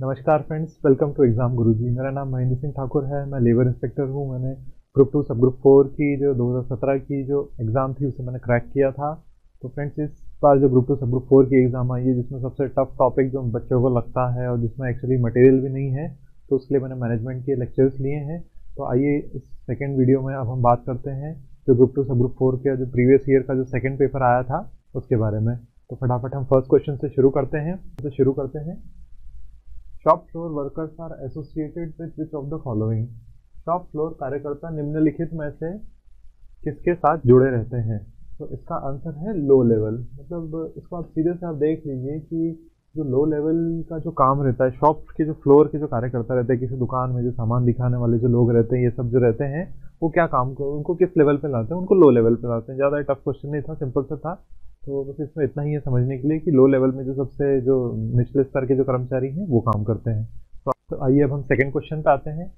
नमस्कार friends, welcome to exam Guruji. मेरा नाम महेंद्र सिंह ठाकुर है, मैं लेबर इंस्पेक्टर हूँ। मैंने ग्रुप 2 सब ग्रुप 4 की जो 2017 की जो एग्ज़ाम थी उसे मैंने क्रैक किया था। तो फ्रेंड्स, इस बार जो ग्रुप 2 सब ग्रुप 4 की एग्ज़ाम आई है जिसमें सबसे टफ टॉपिक जो बच्चों को लगता है और जिसमें एक्चुअली मटेरियल भी नहीं है, तो उसके लिए मैंने मैनेजमेंट के लेक्चर्स लिए हैं। तो आइए इस सेकेंड वीडियो में अब हम बात करते हैं जो ग्रुप 2 सब ग्रुप 4 के जो प्रीवियस ईयर का जो सेकेंड पेपर आया था उसके बारे में। तो फटाफट हम फर्स्ट क्वेश्चन से शुरू करते हैं। Shop floor workers are associated with which of the following. Shop floor कार्यकर्ता निम्नलिखित में से किसके साथ जुड़े रहते हैं। तो इसका आंसर है लो लेवल। मतलब इसको आप सीधे से आप देख लीजिए कि जो लो लेवल का जो काम रहता है, शॉप के जो फ्लोर के जो कार्यकर्ता रहते हैं, किसी दुकान में जो सामान दिखाने वाले जो लोग रहते हैं, ये सब जो रहते हैं वो क्या काम को उनको किस लेवल पर लाते हैं, उनको लो लेवल पर लाते हैं। ज़्यादा टफ क्वेश्चन नहीं था, सिंपल सा था। तो बस इसमें इतना ही है समझने के लिए कि लो लेवल में जो सबसे जो निचले स्तर के जो कर्मचारी हैं वो काम करते हैं। तो आइए अब हम सेकंड क्वेश्चन पे आते हैं।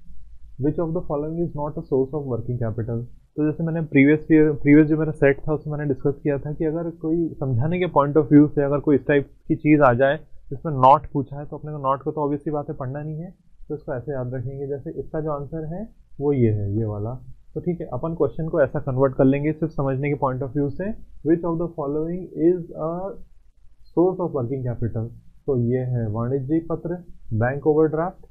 Which of the following is not a source of working capital. तो जैसे मैंने प्रीवियस जो मेरा सेट था उसमें मैंने डिस्कस किया था कि अगर कोई समझाने के पॉइंट ऑफ व्यू से अगर कोई इस टाइप की चीज़ आ जाए जिसमें नॉट पूछा है, तो अपने को नॉट को तो ऑब्वियसली बात है पढ़ना नहीं है, तो इसको ऐसे याद रखेंगे। जैसे इसका जो आंसर है वो ये है, ये वाला। तो ठीक है, अपन क्वेश्चन को ऐसा कन्वर्ट कर लेंगे सिर्फ समझने के पॉइंट ऑफ व्यू से। Which of the following is a source of working capital. तो ये है वाणिज्य पत्र, bank overdraft,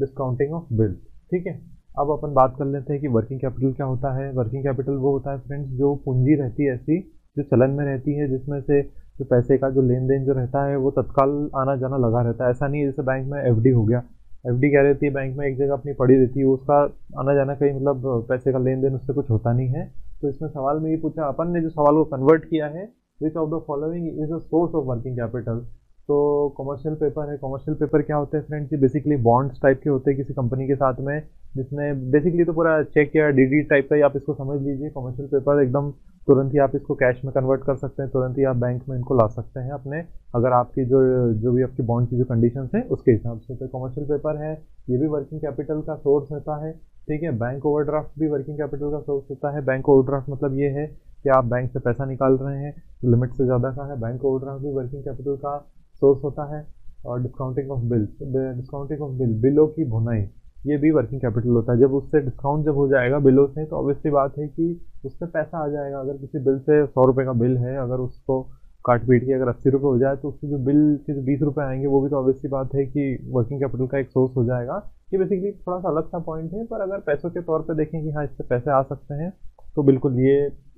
discounting of bill. ठीक है, अब अपन बात कर लेते हैं कि वर्किंग कैपिटल क्या होता है। वर्किंग कैपिटल वो होता है फ्रेंड्स जो पूंजी रहती है ऐसी जो चलन में रहती है, जिसमें से जो पैसे का जो लेन देन जो रहता है वो तत्काल आना जाना लगा रहता है। ऐसा नहीं है जैसे बैंक में एफडी हो गया, एफडी क्या रहती है बैंक में एक जगह अपनी पड़ी रहती है, उसका आना जाना कहीं मतलब पैसे का लेन देन उससे कुछ होता नहीं है। तो इसमें सवाल में ये पूछा, अपन ने जो सवाल को कन्वर्ट किया है which of the following is a source of working capital. तो कमर्शियल पेपर है। कमर्शियल पेपर क्या होते हैं फ्रेंड्स, ये बेसिकली बॉन्ड्स टाइप के होते हैं किसी कंपनी के साथ में, जिसमें बेसिकली तो पूरा चेक या डीडी टाइप का ही आप इसको समझ लीजिए। कमर्शियल पेपर एकदम तुरंत ही आप इसको कैश में कन्वर्ट कर सकते हैं, तुरंत ही आप बैंक में इनको ला सकते हैं अपने, अगर आपकी जो भी आपकी बॉन्ड की जो कंडीशन है उसके हिसाब से। तो कमर्शियल पेपर है, ये भी वर्किंग कैपिटल का सोर्स होता है। ठीक है, बैंक ओवरड्राफ्ट भी वर्किंग कैपिटल का सोर्स होता है। बैंक ओवरड्राफ्ट मतलब ये है कि आप बैंक से पैसा निकाल रहे हैं तो लिमिट से ज़्यादा का है, बैंक ओवरड्राफ्ट भी वर्किंग कैपिटल का सोर्स होता है। और discounting of bills, discounting of bill, बिलों की भुनाई, ये भी वर्किंग कैपिटल होता है। जब उससे डिस्काउंट जब हो जाएगा बिलों से, तो ऑब्वियसली बात है कि उससे पैसा आ जाएगा। अगर किसी बिल से 100 रुपये का बिल है, अगर उसको काट पीट के अगर 80 रुपये हो जाए, तो उससे जो बिल के जो 20 रुपये आएंगे वो भी तो ऑब्वियसली बात है कि वर्किंग कैपिटल का एक सोर्स हो जाएगा। ये बेसिकली थोड़ा सा अलग सा पॉइंट है, पर अगर पैसों के तौर पर देखें कि हाँ इससे पैसे आ सकते हैं, तो बिल्कुल ये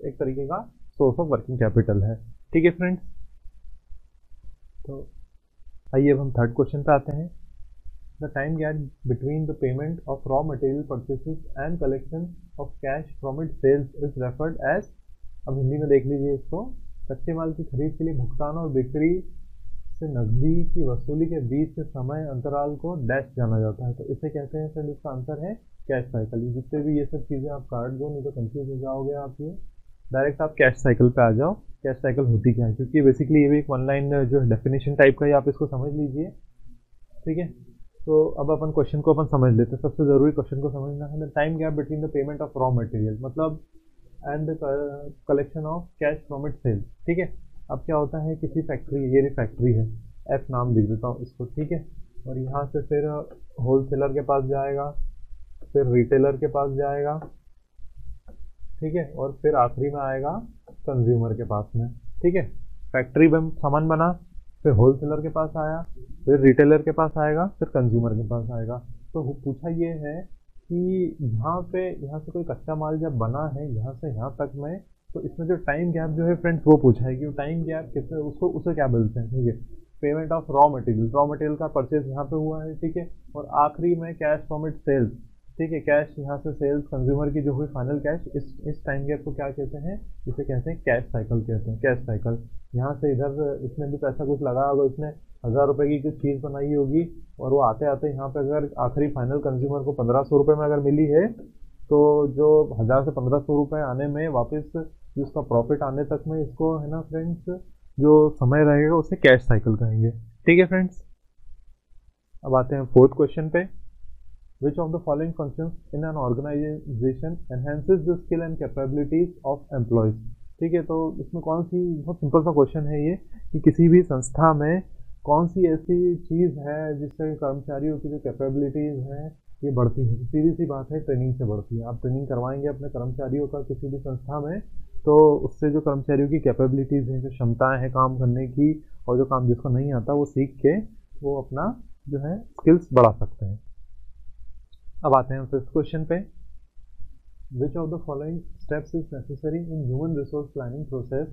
एक तरीके का सोर्स ऑफ वर्किंग कैपिटल है। ठीक है फ्रेंड्स, तो आइए अब हम थर्ड क्वेश्चन पर आते हैं। The time gap between the payment of raw material purchases and collection of cash from its sales is referred as। अब हिंदी में देख लीजिए इसको, कच्चे माल की खरीद के लिए भुगतान और बिक्री से नकदी की वसूली के बीच के समय अंतराल को डैश जाना जाता है। तो इसे कहते हैं फ्रेंड, इसका आंसर है कैश साइकिल। जितने भी ये सब चीज़ें आप काट दो नहीं तो कंफ्यूज हो जाओगे आप, ये डायरेक्ट आप कैश साइकिल पे आ जाओ। कैश साइकिल होती क्या है, क्योंकि बेसिकली ये भी एक ऑनलाइन जो डेफिनेशन टाइप का ही आप इसको समझ लीजिए। ठीक है, तो अब अपन क्वेश्चन को अपन समझ लेते हैं। सबसे ज़रूरी क्वेश्चन को समझना है। The time gap between the payment of raw material मतलब and collection of cash from its sales. ठीक है, अब क्या होता है किसी फैक्ट्री, ये फैक्ट्री है, एफ नाम लिख देता हूँ इसको। ठीक है, और यहाँ से फिर होलसेलर के पास जाएगा, फिर रिटेलर के पास जाएगा, ठीक है, और फिर आखिरी में आएगा कंज्यूमर के पास में। ठीक है, फैक्ट्री में सामान बना, फिर होलसेलर के पास आया, फिर रिटेलर के पास आएगा, फिर कंज्यूमर के पास आएगा। तो पूछा ये है कि यहाँ से कोई कच्चा माल जब बना है यहाँ से यहाँ तक में, तो इसमें जो टाइम गैप जो है फ्रेंड्स वो पूछा है कि टाइम गैप कितने, उसको उसे क्या बोलते हैं। ठीक है, पेमेंट ऑफ रॉ मटेरियल का परचेज यहाँ पे हुआ है। ठीक है, और आखिरी में कैश फ्रॉम इट सेल्स। ठीक है, कैश यहाँ से सेल्स कंज्यूमर की जो हुई फाइनल कैश, इस टाइम गैप को क्या कहते हैं, इसे कहते हैं कैश साइकिल कहते हैं। कैश साइकिल, यहाँ से इधर इसने भी पैसा कुछ लगाया होगा, इसने 1000 रुपये की कुछ चीज़ बनाई होगी, और वो आते आते यहाँ पे अगर आखिरी फाइनल कंज्यूमर को 1500 रुपये में अगर मिली है, तो जो 1000 से 1500 रुपये आने में वापस जो उसका प्रॉफिट आने तक में इसको है ना फ्रेंड्स जो समय रहेगा उसे कैश साइकिल कहेंगे। ठीक है फ्रेंड्स, अब आते हैं फोर्थ क्वेश्चन पे। Which of the following functions in an organization enhances the skill and capabilities of employees? ठीक है, तो इसमें कौन सी, बहुत सिंपल सा क्वेश्चन है ये कि किसी भी संस्था में कौन सी ऐसी चीज़ है जिससे कर्मचारियों की जो कैपेबिलिटीज़ हैं ये बढ़ती है। सीधी सी बात है, ट्रेनिंग से बढ़ती है। आप ट्रेनिंग करवाएंगे अपने कर्मचारियों का किसी भी संस्था में, तो उससे जो कर्मचारियों की कैपेबिलिटीज़ हैं, जो क्षमताएँ हैं काम करने की, और जो काम जिसको नहीं आता वो सीख के वो अपना जो है स्किल्स बढ़ा सकते हैं। अब आते हैं फिफ्थ क्वेश्चन पे। Which of the following steps is necessary in human resource planning process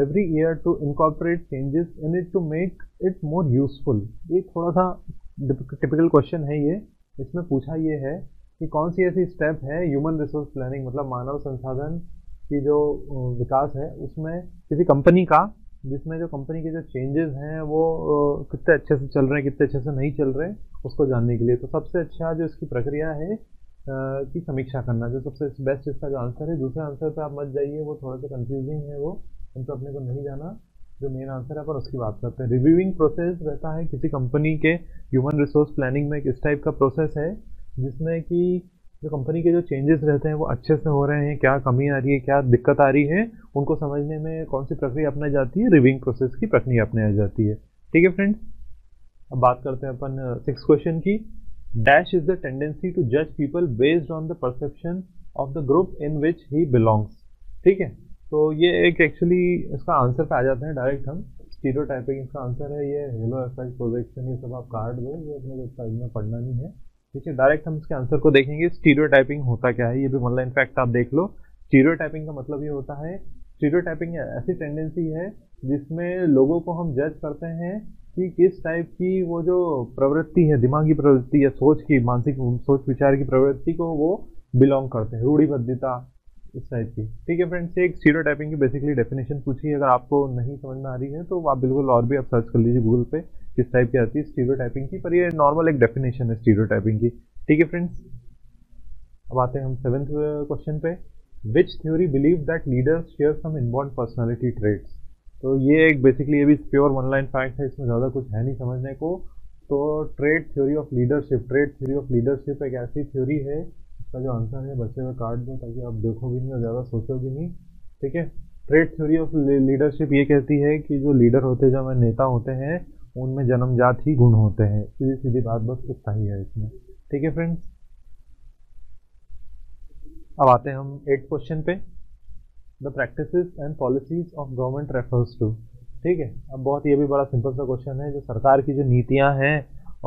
every year to incorporate changes in it to make it more useful. ये थोड़ा सा टिपिकल क्वेश्चन है ये। इसमें पूछा ये है कि कौन सी ऐसी स्टेप है ह्यूमन रिसोर्स प्लानिंग, मतलब मानव संसाधन की जो विकास है उसमें किसी कंपनी का, जिसमें जो कंपनी के जो चेंजेस हैं वो कितने अच्छे से चल रहे हैं, कितने अच्छे से नहीं चल रहे, उसको जानने के लिए। तो सबसे अच्छा जो इसकी प्रक्रिया है की समीक्षा करना, जो सबसे बेस्ट इसका जो आंसर है। दूसरे आंसर पे आप मत जाइए, वो थोड़ा सा कंफ्यूजिंग है, वो हम तो अपने को नहीं जाना। जो मेन आंसर है पर उसकी बात करते हैं। रिव्यूइंग प्रोसेस रहता है किसी कंपनी के ह्यूमन रिसोर्स प्लानिंग में। एक इस टाइप का प्रोसेस है जिसमें कि जो कंपनी के जो चेंजेस रहते हैं वो अच्छे से हो रहे हैं, क्या कमी आ रही है, क्या दिक्कत आ रही है, उनको समझने में कौन सी प्रक्रिया अपनाई जाती है, रिव्यूइंग प्रोसेस की प्रक्रिया अपनाई जाती है। ठीक है फ्रेंड्स, अब बात करते हैं अपन सिक्स क्वेश्चन की। Dash is the tendency to जज people based on the perception of the group in which he belongs. ठीक है, तो ये एक एक्चुअली इसका आंसर पे आ जाते हैं डायरेक्ट हम। स्टीरियोटाइपिंग इसका आंसर है, ये हेलो इफेक्ट, प्रोजेक्शन, ये सब आप कार्ड दो, ये अपने वेबसाइट में पढ़ना नहीं है। ठीक है, डायरेक्ट हम इसके आंसर को देखेंगे। स्टीरियोटाइपिंग होता क्या है, ये भी ऑनलाइन फैक्ट आप देख लो। स्टीरियोटाइपिंग का मतलब ये होता है, स्टीरियोटाइपिंग ऐसी टेंडेंसी है जिसमें लोगों को हम जज करते हैं कि किस टाइप की वो जो प्रवृत्ति है, दिमागी प्रवृत्ति या सोच की, मानसिक सोच विचार की प्रवृत्ति को वो बिलोंग करते हैं, रूढ़िबद्धता इस टाइप की। ठीक है फ्रेंड्स, एक स्टीरियोटाइपिंग की बेसिकली डेफिनेशन पूछी है। अगर आपको नहीं समझ में आ रही है तो आप बिल्कुल और भी आप सर्च कर लीजिए गूगल पे किस टाइप की आती है स्टीरियोटाइपिंग की, पर ये नॉर्मल एक डेफिनेशन है स्टीरियोटाइपिंग की। ठीक है फ्रेंड्स, अब आते हैं हम सेवेंथ क्वेश्चन पे। Which theory believe that leaders share some inborn personality traits. तो ये एक बेसिकली ये भी प्योर वन लाइन फैक्ट है, इसमें ज़्यादा कुछ है नहीं समझने को। तो trait theory of leadership, trait theory of leadership एक ऐसी थ्योरी है, इसका जो आंसर है बच्चे में कार्ड दो ताकि आप देखो भी नहीं और ज़्यादा सोचो भी नहीं। ठीक है, ट्रेट थ्योरी ऑफ लीडरशिप ये कहती है कि जो लीडर होते हैं, जो हमारे नेता होते हैं, उनमें जन्मजात ही गुण होते हैं। सीधी सीधी बात, बस इतना ही है इसमें। ठीक है फ्रेंड्स, अब आते हैं हम एट क्वेश्चन पे। The practices and policies of government refers to. ठीक है, अब बहुत ये भी बड़ा सिंपल सा क्वेश्चन है। जो सरकार की जो नीतियाँ हैं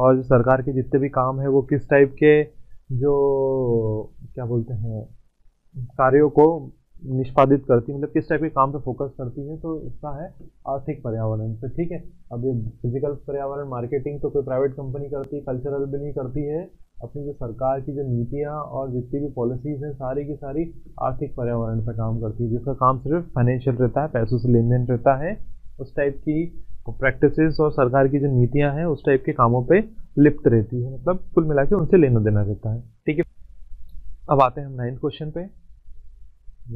और जो सरकार के जितने भी काम है वो किस टाइप के जो क्या बोलते हैं कार्यों को निष्पादित करती है, मतलब किस टाइप के काम पे फोकस करती है। तो इसका है आर्थिक पर्यावरण पे। ठीक है, अब ये फिजिकल पर्यावरण मार्केटिंग तो कोई प्राइवेट कंपनी करती है, कल्चरल भी नहीं करती है। अपनी जो सरकार की जो नीतियाँ और जितनी भी पॉलिसीज़ हैं सारी की सारी आर्थिक पर्यावरण पे काम करती है, जिसका काम सिर्फ फाइनेंशियल रहता है, पैसों से लेन देन रहता है। उस टाइप की प्रैक्टिसेस और सरकार की जो नीतियाँ हैं उस टाइप के कामों पे लिप्त रहती है, मतलब कुल मिला के उनसे लेना देना रहता है। ठीक है, अब आते हैं हम नाइन्थ क्वेश्चन पे।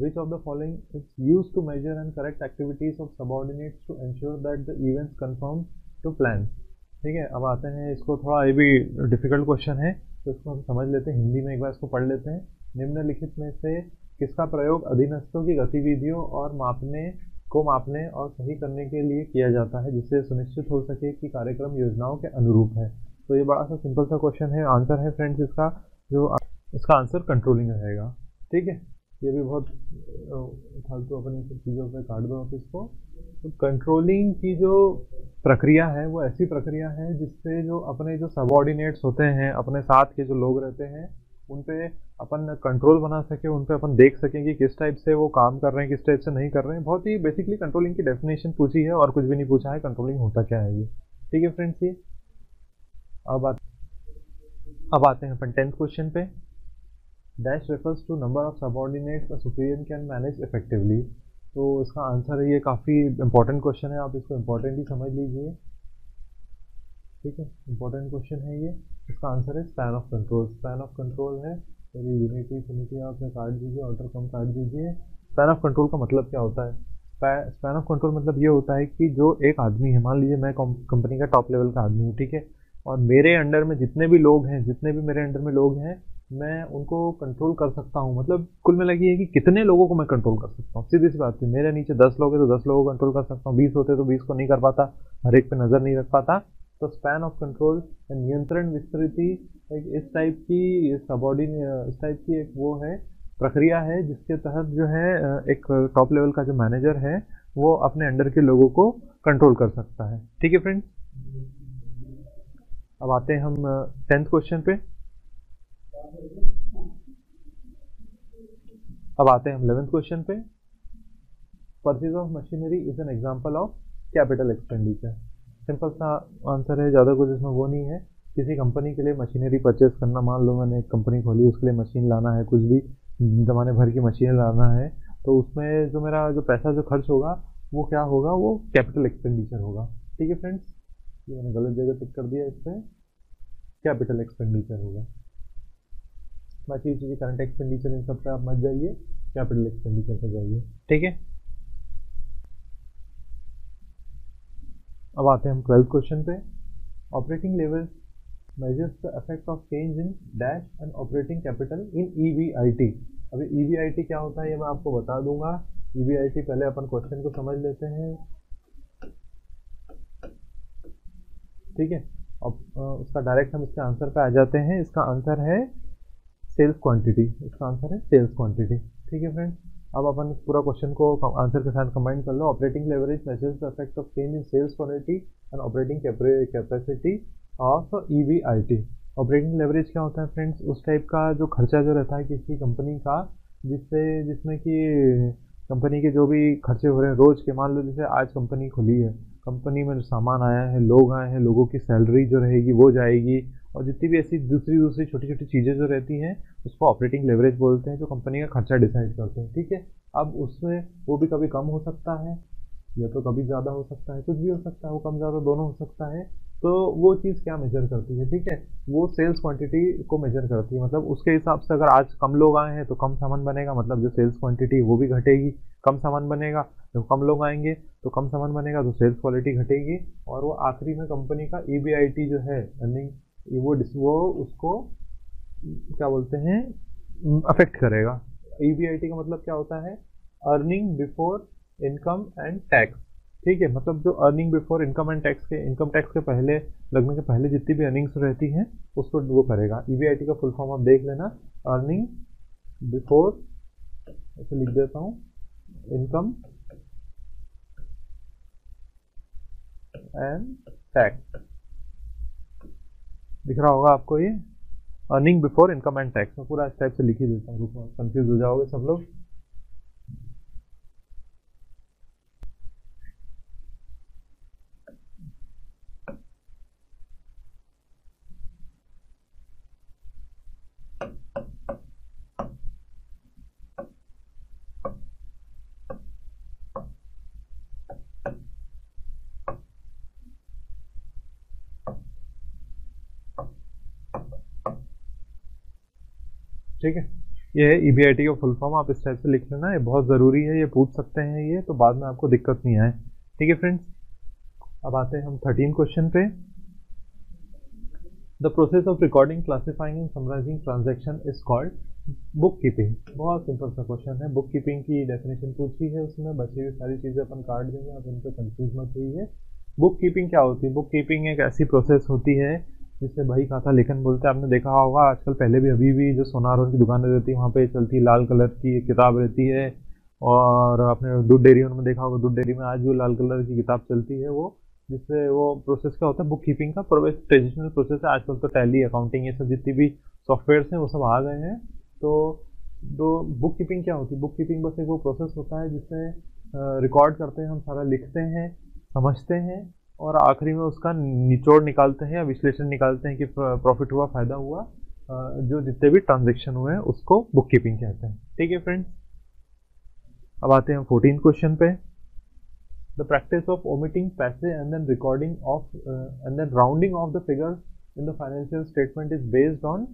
Which of the following is use to measure and correct activities of subordinates to ensure that the events confirm to plan. ठीक है, अब आते हैं इसको, थोड़ा ये भी डिफिकल्ट क्वेश्चन है तो इसको हम समझ लेते हैं, हिंदी में एक बार इसको पढ़ लेते हैं। निम्नलिखित में से किसका प्रयोग अधीनस्थों की गतिविधियों और मापने और सही करने के लिए किया जाता है, जिससे सुनिश्चित हो सके कि कार्यक्रम योजनाओं के अनुरूप है। तो ये बड़ा सा सिंपल सा क्वेश्चन है। आंसर है फ्रेंड्स इसका, जो इसका आंसर कंट्रोलिंग रहेगा। ठीक है, ये भी बहुत फालतू अपनी चीज़ों पे काट दो आप इसको। तो कंट्रोलिंग की जो प्रक्रिया है वो ऐसी प्रक्रिया है जिससे जो अपने जो सबऑर्डिनेट्स होते हैं, अपने साथ के जो लोग रहते हैं, उन पे अपन कंट्रोल बना सके, उन पे अपन देख सकें कि किस टाइप से वो काम कर रहे हैं, किस टाइप से नहीं कर रहे हैं। बहुत ही बेसिकली कंट्रोलिंग की डेफिनेशन पूछी है और कुछ भी नहीं पूछा है, कंट्रोलिंग होता क्या है ये। ठीक है फ्रेंड्स, ये अब आते हैं अपन टेंथ क्वेश्चन पे। Dash refers to number of subordinates a superior can manage effectively. तो इसका आंसर है, ये काफ़ी इंपॉर्टेंट क्वेश्चन है, आप इसको इम्पोर्टेंट ही समझ लीजिए। ठीक है, इंपॉर्टेंट क्वेश्चन है ये। इसका आंसर है span of control. Span of control है मेरी यूनिटी आप काट दीजिए, ऑर्डर कम काट दीजिए। स्पैन ऑफ कंट्रोल का मतलब क्या होता है? स्पैन ऑफ कंट्रोल मतलब ये होता है कि जो एक आदमी है, मान लीजिए मैं कंपनी का टॉप लेवल का आदमी हूँ, ठीक है, और मेरे अंडर में जितने भी लोग हैं, जितने भी मेरे अंडर में लोग हैं मैं उनको कंट्रोल कर सकता हूँ। मतलब कुल मिला के कि कितने लोगों को मैं कंट्रोल कर सकता हूँ, सीधी सी बात है। मेरे नीचे 10 लोग हैं तो 10 लोगों को कंट्रोल कर सकता हूँ, 20 होते तो 20 को नहीं कर पाता, हर एक पे नज़र नहीं रख पाता। तो स्पैन ऑफ कंट्रोल, नियंत्रण विस्तृति, एक इस टाइप की इस टाइप की एक वो है प्रक्रिया है जिसके तहत जो है एक टॉप लेवल का जो मैनेजर है वो अपने अंडर के लोगों को कंट्रोल कर सकता है। ठीक है फ्रेंड्स, अब आते हैं हम 10th क्वेश्चन पे। अब आते हैं हम 11th क्वेश्चन पे। Purchase of machinery is an example of capital expenditure. Simple सा आंसर है, ज़्यादा कुछ इसमें वो नहीं है। किसी कंपनी के लिए मशीनरी परचेज करना, मान लो मैंने एक कंपनी खोली, उसके लिए मशीन लाना है, कुछ भी ज़माने भर की मशीन लाना है, तो उसमें जो मेरा जो पैसा जो खर्च होगा वो क्या होगा, वो कैपिटल एक्सपेंडिचर होगा। ठीक है फ्रेंड्स, ये मैंने गलत जगह टिक कर दिया, इसमें कैपिटल एक्सपेंडिचर होगा। बाकी चीज़ें करंट एक्सपेंडिचर इन सब पे आप मत जाइए, कैपिटल एक्सपेंडिचर पे जाइए। ठीक है, अब आते हैं हम 12th क्वेश्चन पे। Operating level measures the effect of change in dash and operating capital in EBIT। अभी EBIT क्या होता है ये मैं आपको बता दूंगा। EBIT पहले अपन क्वेश्चन को समझ लेते हैं। ठीक है, उसका डायरेक्ट हम इसके आंसर पे आ जाते हैं। इसका आंसर है सेल्स क्वांटिटी, इसका आंसर है सेल्स क्वांटिटी। ठीक है फ्रेंड्स, अब अपन पूरा क्वेश्चन को आंसर के साथ कंबाइन कर लो। Operating leverage measures the effect of change in sales quantity and operating capacity of EBIT। ऑपरेटिंग लेवरेज क्या होता है फ्रेंड्स, उस टाइप का जो खर्चा जो रहता है किसी कंपनी का, जिससे जिसमें कि कंपनी के जो भी खर्चे हो रहे हैं रोज़ के, मान लो जैसे आज कंपनी खुली है, कंपनी में जो सामान आया है, लोग आए हैं, लोगों की सैलरी जो रहेगी वो जाएगी, और जितनी भी ऐसी दूसरी दूसरी छोटी छोटी चीज़ें जो रहती हैं उसको ऑपरेटिंग लेवरेज बोलते हैं, जो कंपनी का खर्चा डिसाइड करते हैं। ठीक है, अब उसमें वो भी कभी कम हो सकता है या तो कभी ज़्यादा हो सकता है, कुछ भी हो सकता है, वो कम ज़्यादा दोनों हो सकता है। तो वो चीज़ क्या मेजर करती है, ठीक है, वो सेल्स क्वांटिटी को मेजर करती है। मतलब उसके हिसाब से अगर आज कम लोग आए हैं तो कम सामान बनेगा, मतलब जो सेल्स क्वांटिटी वो भी घटेगी, कम सामान बनेगा। जब कम लोग आएंगे तो कम सामान बनेगा, तो सेल्स क्वालिटी घटेगी, और वो आखिरी में कंपनी का EBIT जो है अर्निंग वो उसको क्या बोलते हैं अफेक्ट करेगा। EBIT का मतलब क्या होता है, earning before income and tax. ठीक है, मतलब जो earning before income and tax के, इनकम टैक्स के पहले लगने के पहले जितनी भी अर्निंग्स रहती हैं उसको वो करेगा। EBIT का फुल फॉर्म आप देख लेना, अर्निंग बिफोर, ऐसे लिख देता हूँ, इनकम एंड टैक्स। दिख रहा होगा आपको ये, earning before income and tax, मैं पूरा इस टाइप से लिख ही देता हूँ, कंफ्यूज हो जाओगे सब लोग। ठीक है, ये है EBIT का फुल फॉर्म, आप इस टाइप से लिख लेना, ये बहुत ज़रूरी है, ये पूछ सकते हैं, ये तो बाद में आपको दिक्कत नहीं आए। ठीक है फ्रेंड्स, अब आते हैं हम 13 क्वेश्चन पे। The process of recording, classifying and summarising transaction is called book keeping. बहुत सिंपल सा क्वेश्चन है, बुक कीपिंग की डेफिनेशन पूछी है, उसमें बची हुई सारी चीज़ें अपन काट देंगे, आप इन पर कंफ्यूज मत होइए। बुक कीपिंग क्या होती है, बुक कीपिंग एक ऐसी प्रोसेस होती है जिससे बही खाता लेखन बोलते हैं। आपने देखा होगा आजकल, पहले भी अभी भी जो सोनार की दुकानें रहती है वहाँ पे चलती लाल कलर की किताब रहती है, और आपने दूध डेयरी उनमें देखा होगा, दूध डेयरी में आज भी लाल कलर की किताब चलती है वो, जिससे वो प्रोसेस क्या होता है बुक कीपिंग का, ट्रेडिशनल प्रोसेस है। आजकल तो टैली, अकाउंटिंग, ये सब जितनी भी सॉफ्टवेयर्स हैं वो सब आ गए हैं। तो बुक कीपिंग क्या होती है, बुक कीपिंग बस एक वो प्रोसेस होता है जिससे रिकॉर्ड करते हैं, हम सारा लिखते हैं, समझते हैं, और आखिरी में उसका निचोड़ निकालते हैं या विश्लेषण निकालते हैं कि प्रॉफिट हुआ, फायदा हुआ, जो जितने भी ट्रांजैक्शन हुए हैं उसको बुक कीपिंग कहते हैं। ठीक है फ्रेंड्स, अब आते हैं 14 क्वेश्चन पे। The practice of omitting paise and then recording of and then rounding off the figures in the financial statement is based on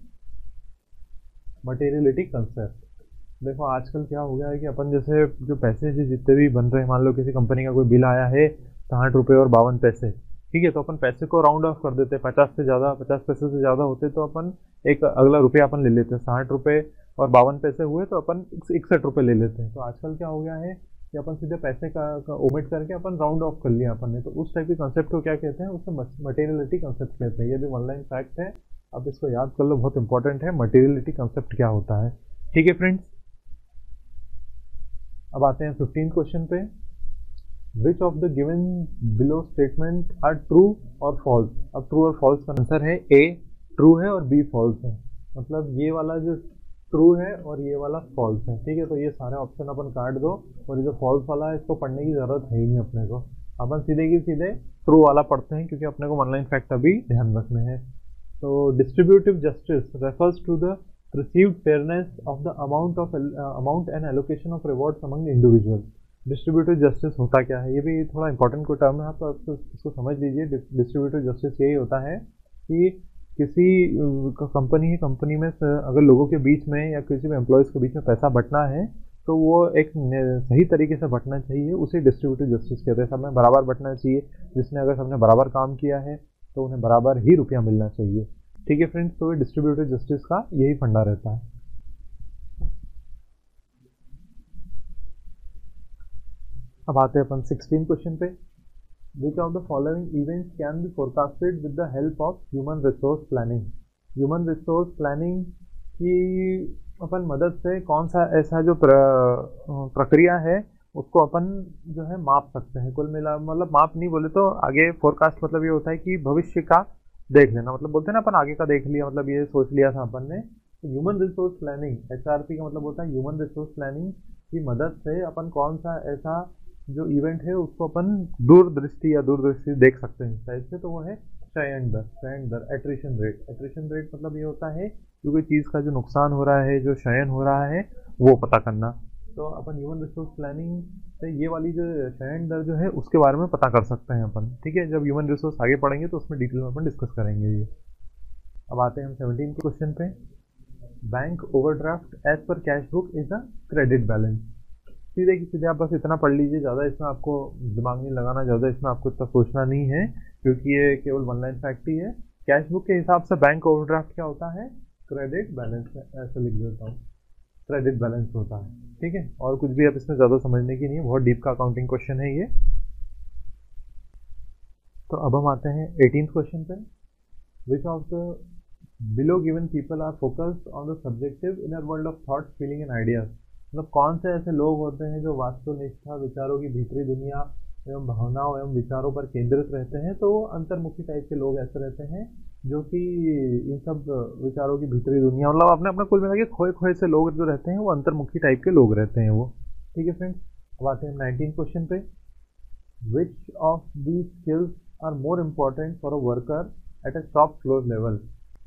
materiality concept. देखो आजकल क्या हो गया है कि अपन जैसे जो पैसे जितने भी बन रहे हैं, मान लो किसी कंपनी का कोई बिल आया है 60 रुपये और 52 पैसे, ठीक है, तो अपन पैसे को राउंड ऑफ कर देते, 50 पैसे से ज़्यादा होते तो अपन एक अगला रुपया अपन ले लेते, 60 रुपये और 52 पैसे हुए तो अपन 61 रुपये ले लेते हैं। तो आजकल क्या हो गया है कि अपन सीधे पैसे का ओमिट करके अपन राउंड ऑफ कर लिया अपन ने, तो उस टाइप के कंसेप्ट को क्या कहते हैं, उसको मटेरियलिटी कंसेप्ट कहते हैं। ये भी ऑनलाइन फैक्ट है, आप इसको याद कर लो, बहुत इंपॉर्टेंट है मटेरियलिटी कंसेप्ट क्या होता है। ठीक है फ्रेंड्स, अब आते हैं 15 क्वेश्चन पे। Which of the given below statement are true और फॉल्स। अब ट्रू और फॉल्स का आंसर है ए ट्रू है और बी फॉल्स है, मतलब ये वाला जो ट्रू है और ये वाला फॉल्स है। ठीक है, तो ये सारे ऑप्शन अपन काट दो और ये जो फॉल्स वाला है इसको पढ़ने की ज़रूरत है ही नहीं अपने को, अपन सीधे की सीधे ट्रू वाला पढ़ते हैं क्योंकि अपने को ऑनलाइन फैक्ट अभी ध्यान रखने हैं। तो distributive justice refers to the received fairness of the amount and allocation of rewards among individuals। Distributive justice होता क्या है, ये भी थोड़ा इंपॉर्टेंट कोई टर्म है, आप तो इसको समझ लीजिए। डिस्ट्रीब्यूटिव जस्टिस यही होता है कि किसी कंपनी में अगर लोगों के बीच में या किसी भी एम्प्लॉयज़ के बीच में पैसा बंटना है तो वो एक सही तरीके से बंटना चाहिए, उसे डिस्ट्रीब्यूटिव जस्टिस कहते हैं। सबने बराबर बंटना चाहिए, जिसने अगर सबने बराबर काम किया है तो उन्हें बराबर ही रुपया मिलना चाहिए। ठीक है फ्रेंड्स, तो डिस्ट्रीब्यूटिव जस्टिस का यही फंडा रहता है। अब आते हैं अपन 16 क्वेश्चन पे। Which of the following events can be forecasted with the help of human resource planning. Human resource planning की अपन मदद से कौन सा ऐसा जो प्रक्रिया है उसको अपन जो है माप सकते हैं। कुल मिला मतलब माप नहीं बोले तो आगे फोरकास्ट मतलब ये होता है कि भविष्य का देख लेना, मतलब बोलते हैं ना अपन आगे का देख लिया, मतलब ये सोच लिया था अपन ने। ह्यूमन रिसोर्स प्लानिंग एचआरपी का मतलब होता है ह्यूमन रिसोर्स प्लानिंग की मदद से अपन कौन सा ऐसा जो इवेंट है उसको अपन दूरदृष्टि देख सकते हैं साइड से। तो वो है क्षयन दर एट्रिशन रेट। एट्रिशन रेट मतलब ये होता है जो कोई चीज़ का जो नुकसान हो रहा है, जो क्षयन हो रहा है वो पता करना। तो अपन ह्यूमन रिसोर्स प्लानिंग से ये वाली जो क्षयन दर जो है उसके बारे में पता कर सकते हैं अपन। ठीक है, जब ह्यूमन रिसोर्स आगे पढ़ेंगे तो उसमें डिटेल में अपन डिस्कस करेंगे ये। अब आते हैं हम 17 के क्वेश्चन पे। Bank overdraft as per cash book is a credit balance. सीधे की सीधे आप बस इतना पढ़ लीजिए, ज़्यादा इसमें आपको दिमाग नहीं लगाना, ज़्यादा इसमें आपको इतना सोचना नहीं है क्योंकि ये केवल ऑनलाइन फैक्ट ही है। कैश बुक के हिसाब से बैंक ओवरड्राफ्ट क्या होता है, क्रेडिट बैलेंस। ऐसा लिख देता हूँ, क्रेडिट बैलेंस होता है। ठीक है, और कुछ भी आप इसमें ज़्यादा समझने की नहीं है, बहुत डीप का अकाउंटिंग क्वेश्चन है ये। तो अब हम आते हैं 18th क्वेश्चन पे। Which of the below given people are focused on the subjective inner world of thoughts feeling and ideas. मतलब कौन से ऐसे लोग होते हैं जो वास्तुनिष्ठा विचारों की भीतरी दुनिया एवं भावनाओं एवं विचारों पर केंद्रित रहते हैं। तो अंतर्मुखी टाइप के लोग ऐसे रहते हैं जो कि इन सब विचारों की भीतरी दुनिया, मतलब आपने अपना कुल मिला के खोए से लोग जो रहते हैं वो अंतर्मुखी टाइप के लोग रहते हैं वो। ठीक है फ्रेंड्स, अब आते हैं 19 क्वेश्चन पे। Which of the skills are more important for a worker at a shop floor level.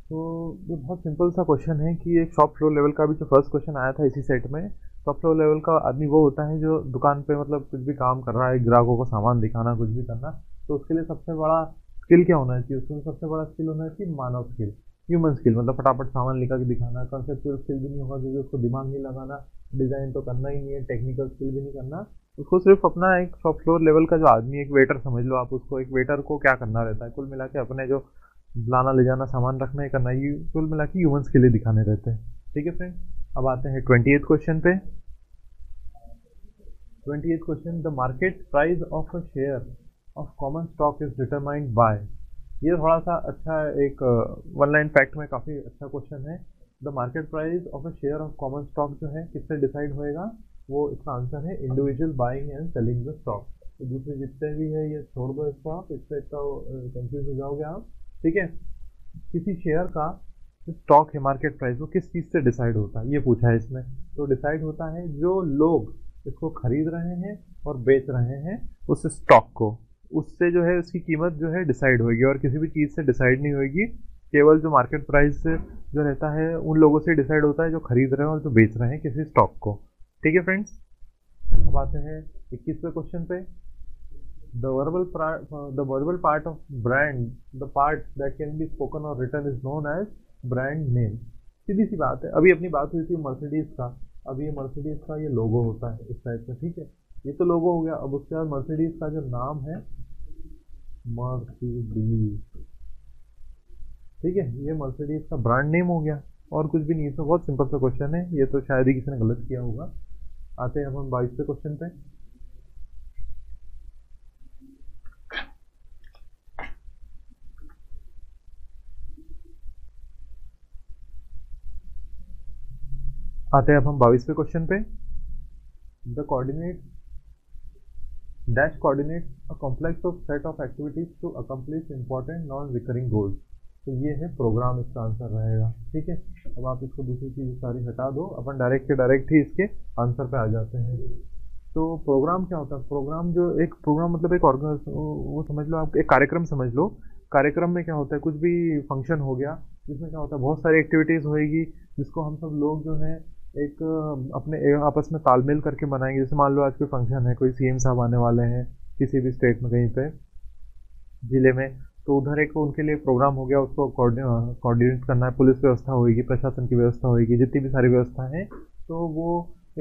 तो ये बहुत सिंपल सा क्वेश्चन है कि एक शॉप फ्लोर लेवल का भी जो फर्स्ट क्वेश्चन आया था इसी सेट में, शॉप फ्लोर लेवल का आदमी वो होता है जो दुकान पर मतलब कुछ भी काम कर रहा है, ग्राहकों को सामान दिखाना, कुछ भी करना। तो उसके लिए सबसे बड़ा स्किल क्या होना चाहिए, उसमें सबसे बड़ा स्किल होना चाहिए मानव स्किल, ह्यूमन स्किल। मतलब फटाफट सामान लिखा के दिखाना, कॉन्सेप्चुअल स्किल भी नहीं होगा क्योंकि उसको दिमाग नहीं लगाना, डिज़ाइन तो करना ही नहीं है, टेक्निकल स्किल भी नहीं करना। उसको सिर्फ अपना एक शॉप फ्लोर लेवल का जो आदमी, एक वेटर समझ लो आप उसको, एक वेटर को क्या करना रहता है कुल मिला के, अपने जो लाना ले जाना, सामान रखना, ये करना, ये कुल मिला के ह्यूमन स्किल ही दिखाने रहते हैं। ठीक है फ्रेंड, अब आते हैं 20th क्वेश्चन पे। 20th question, the market price of a share of common stock is determined by. ये थोड़ा सा अच्छा एक ऑनलाइन फैक्ट में काफ़ी अच्छा क्वेश्चन है। The market price of a share of common stock जो है किससे डिसाइड होएगा, वो इसका आंसर है individual buying and selling the stock. तो दूसरे जितने भी है ये छोड़ दो इसको आप, इससे इतना कंफ्यूज हो जाओगे आप। ठीक है, किसी शेयर का स्टॉक है मार्केट प्राइस, वो किस चीज़ से डिसाइड होता है ये पूछा है इसमें। तो डिसाइड होता है जो लोग इसको खरीद रहे हैं और बेच रहे हैं उस स्टॉक को, उससे जो है उसकी कीमत जो है डिसाइड होगी, और किसी भी चीज़ से डिसाइड नहीं होगी। केवल जो मार्केट प्राइस जो रहता है उन लोगों से डिसाइड होता है जो खरीद रहे हैं और जो बेच रहे हैं किसी स्टॉक को। ठीक है फ्रेंड्स, अब आते हैं 21वें क्वेश्चन पे। The verbal part of brand, the part that can be spoken और written is known as brand name. सीधी सी बात है, अभी अपनी बात हुई थी मर्सिडीज़ का, अब ये मर्सिडीज़ का ये लोगो होता है इस टाइप का। ठीक है, ये तो लोगो हो गया, अब उसके बाद मर्सिडीज़ का जो नाम है मर्सिडीज, ठीक है, ये मर्सिडीज का ब्रांड नेम हो गया और कुछ भी नहीं। इसमें बहुत सिंपल सा क्वेश्चन है, ये तो शायद ही किसी ने गलत किया होगा। आते हैं हम 22वें क्वेश्चन पे। आते हैं अब हम 22वें क्वेश्चन पे। The coordinates dash coordinates a complex of set of activities to accomplish important non recurring goals. तो ये है प्रोग्राम, इसका आंसर रहेगा। ठीक है, अब आप इसको दूसरी चीज़ सारी हटा दो, अपन डायरेक्ट ही इसके आंसर पे आ जाते हैं। तो प्रोग्राम क्या होता है? प्रोग्राम जो एक प्रोग्राम मतलब एक ऑर्गेनाइज, वो समझ लो आप एक कार्यक्रम समझ लो। कार्यक्रम में क्या होता है, कुछ भी फंक्शन हो गया जिसमें क्या होता है बहुत सारी एक्टिविटीज़ होएगी जिसको हम सब लोग जो है एक अपने आपस में तालमेल करके मनाएंगे। जैसे मान लो आज कोई फंक्शन है, कोई सीएम साहब आने वाले हैं किसी भी स्टेट में कहीं पे ज़िले में, तो उधर एक उनके लिए प्रोग्राम हो गया, उसको कोऑर्डिनेट करना है। पुलिस व्यवस्था होगी, प्रशासन की व्यवस्था होगी, जितनी भी सारी व्यवस्था है, तो वो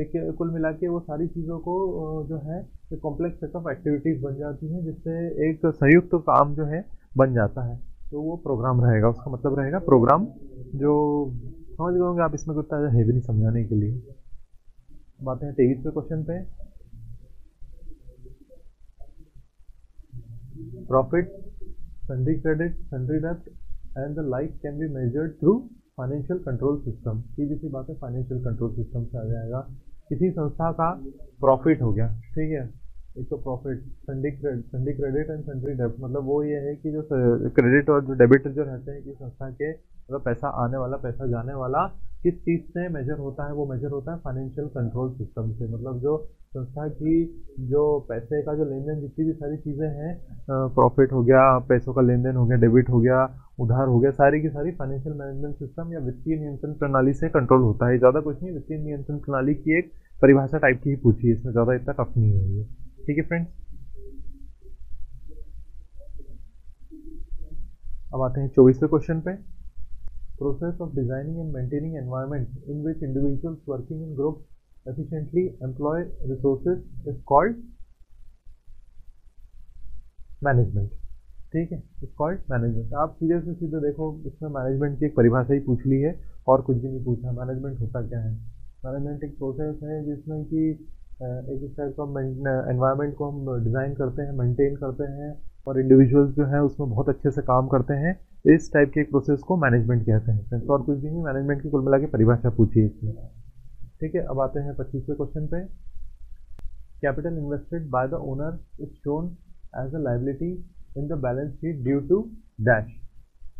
एक कुल मिला के वो सारी चीज़ों को जो है एक कॉम्प्लेक्स सेट ऑफ एक्टिविटीज़ बन जाती हैं जिससे एक संयुक्त तो काम जो है बन जाता है। तो वो प्रोग्राम रहेगा, उसका मतलब रहेगा प्रोग्राम। जो समझ गए होंगे आप, इसमें कुछ है भी नहीं समझाने के लिए। बातें 23वें क्वेश्चन पे। प्रॉफिट, सन्ड्री क्रेडिट, सन्ड्री डेब्ट and the like can be measured through financial control system. सीधी सी बात है, फाइनेंशियल कंट्रोल सिस्टम से आ जाएगा। किसी संस्था का प्रॉफिट हो गया, ठीक है, एक तो profit, sundry credit and sundry डेब्ट, मतलब वो ये है कि जो क्रेडिट और जो डेबिट जो रहते हैं कि संस्था के मतलब पैसा आने वाला पैसा जाने वाला किस चीज़ से मेजर होता है, वो मेजर होता है फाइनेंशियल कंट्रोल सिस्टम से। मतलब जो संस्था की जो पैसे का जो लेन देन जितनी भी सारी चीज़ें हैं, प्रॉफिट हो गया, पैसों का लेन देन हो गया, डेबिट हो गया, उधार हो गया, सारी की सारी फाइनेंशियल मैनेजमेंट सिस्टम या वित्तीय नियंत्रण प्रणाली से कंट्रोल होता है। ज़्यादा कुछ नहीं, वित्तीय नियंत्रण प्रणाली की एक परिभाषा टाइप की ही पूछी है, इसमें ज़्यादा इतना टफ नहीं है ये। ठीक है फ्रेंड्स, अब आते हैं 24वें क्वेश्चन पे। Process of designing and maintaining environment in which individuals working in groups efficiently employ resources is called management. ठीक है, it's called management. आप सीधे से सीधे देखो, इसमें मैनेजमेंट की एक परिभाषा ही पूछ ली है और कुछ भी नहीं पूछा। मैनेजमेंट होता क्या है? मैनेजमेंट एक प्रोसेस है जिसमें कि एक इस टाइप का एनवायरनमेंट को हम डिज़ाइन करते हैं, मेंटेन करते हैं और इंडिविजुअल्स जो हैं उसमें बहुत अच्छे से काम करते हैं। इस टाइप के एक प्रोसेस को मैनेजमेंट कहते हैं फ्रेंड्स, और कुछ भी नहीं। मैनेजमेंट की कुल मिला के परिभाषा पूछी है इसमें। ठीक है, अब आते हैं 25वें क्वेश्चन पे। Capital invested by the owner is shown as a liability in the balance sheet due to dash.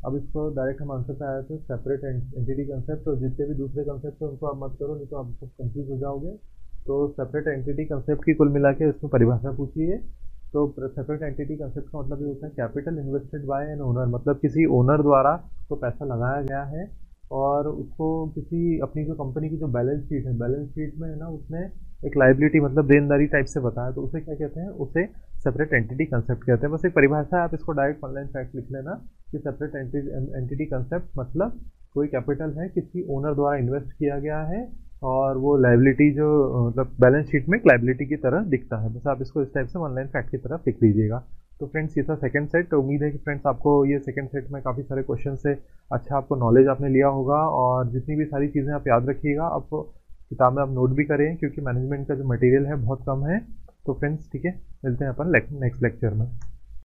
अब इसको डायरेक्ट हम आंसर पे आए थे, सेपरेट एंटिटी कंसेप्ट, और जितने भी दूसरे कंसेप्ट हैं उनको आप मत करो, नहीं तो आप कंफ्यूज हो जाओगे। तो सेपरेट एंटिटी कंसेप्ट की कुल मिला के इसमें परिभाषा पूछी है। तो सेपरेट एंटिटी कंसेप्ट का मतलब ये होता है capital invested by an owner, मतलब किसी ओनर द्वारा तो पैसा लगाया गया है और उसको किसी अपनी जो कंपनी की जो बैलेंस शीट है, बैलेंस शीट में है ना, उसने एक लाइबिलिटी मतलब देनदारी टाइप से बताया, तो उसे क्या कहते हैं? उसे सेपरेट एंटिटी कंसेप्ट कहते हैं। बस एक परिभाषा है, आप इसको डायरेक्ट ऑनलाइन फैक्ट लिख लेना कि सेपरेट एंटिटी कंसेप्ट मतलब कोई कैपिटल है किसी ओनर द्वारा इन्वेस्ट किया गया है और वो लायबिलिटी जो मतलब बैलेंस शीट में एक लायबिलिटी की तरह दिखता है। बस आप इसको इस टाइप से ऑनलाइन फैक्ट की तरफ लिख लीजिएगा। तो फ्रेंड्स ये था सेकंड सेट। तो उम्मीद है कि फ्रेंड्स आपको ये सेकंड सेट में काफ़ी सारे क्वेश्चन से अच्छा आपको नॉलेज आपने लिया होगा और जितनी भी सारी चीज़ें आप याद रखिएगा, आप किताब में आप नोट भी करें क्योंकि मैनेजमेंट का जो मटेरियल है बहुत कम है। तो फ्रेंड्स ठीक है, मिलते हैं अपन नेक्स्ट लेक्चर में।